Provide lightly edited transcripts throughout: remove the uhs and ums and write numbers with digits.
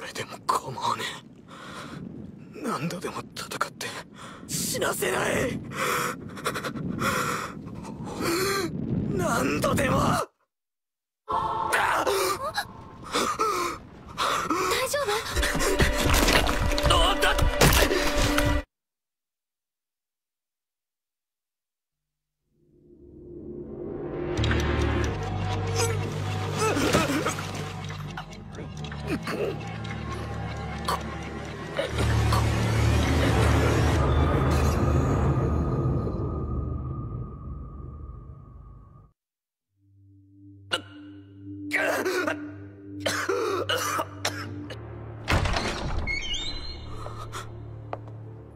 それでも構わねえ。何度でも戦って死なせない。何度でも。大丈夫？おっと。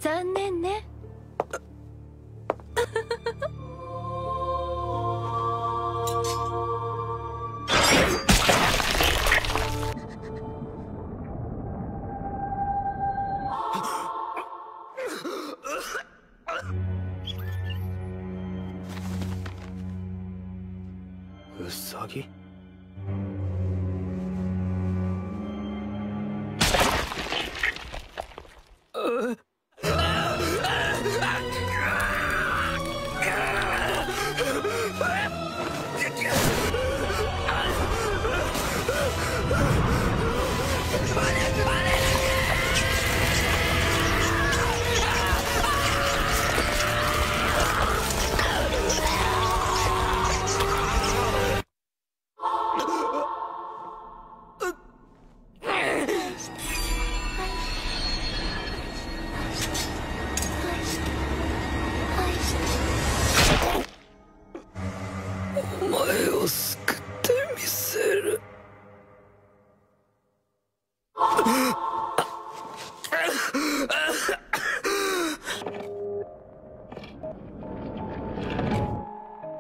残念ね。ウサギ？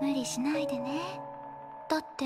無理しないでね。だって